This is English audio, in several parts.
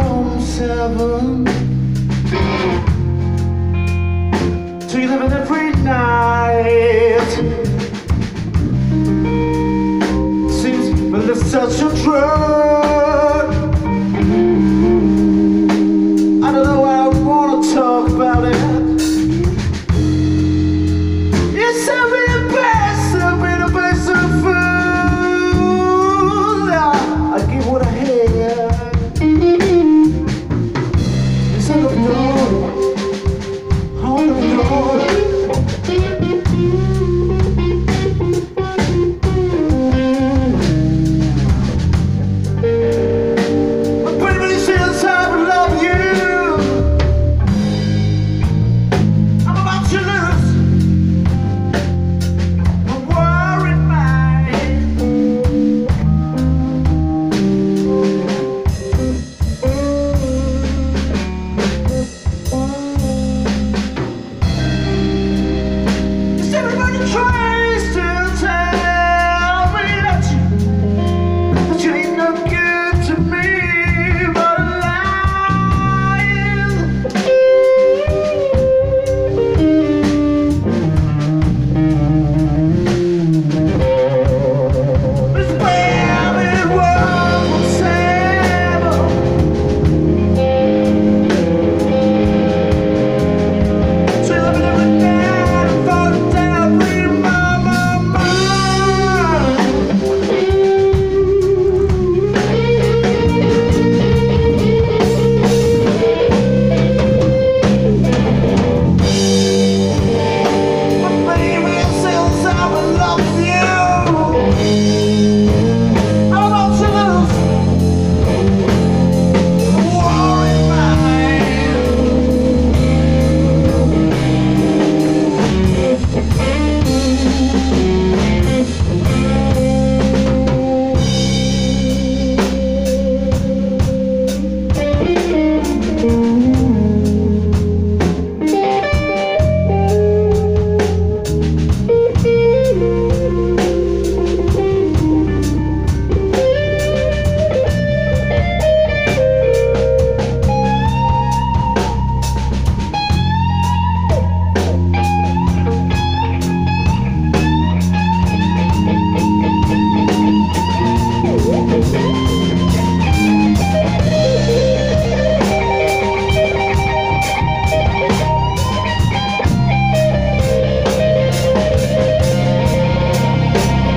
from 7 to 11 every night. Seems well, there's such a drug. I don't know why I wanna talk about it. It's a bit of food. I give what I hear. It's a good note. Hold on, but baby, since I love you, I'm about to lose my worried mind. Is everybody tries to tell me that you ain't no good to me, but a lie. This baby world will save so you love me every night and fall down, reading my mind. But baby, since I love you, I'm about to lose the war in mine.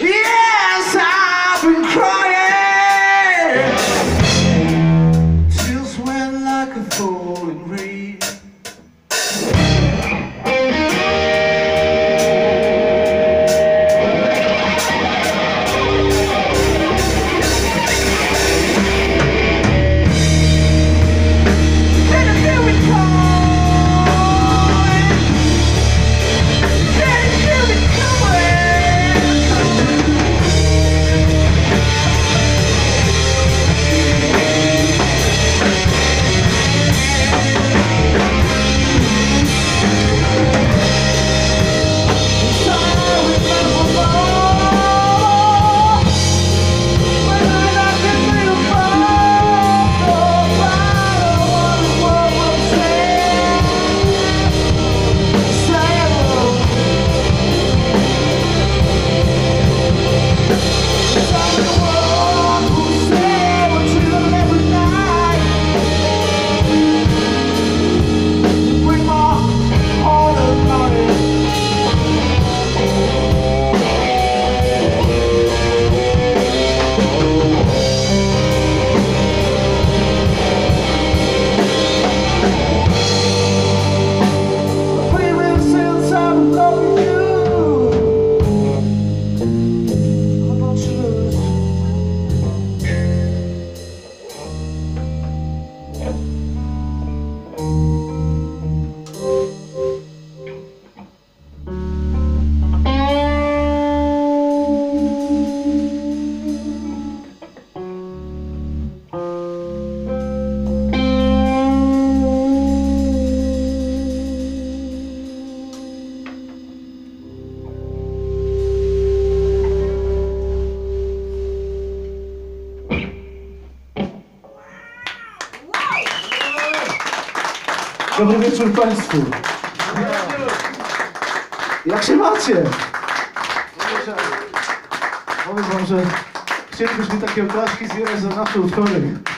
Yes, I've been crying. Tears went like a falling rain. And here we come. Let it do it, do it. Dobry wieczór Państwu. Jak się macie? Powiem Wam, że chcielibyśmy takie oklaski zbierać za nasze utwory.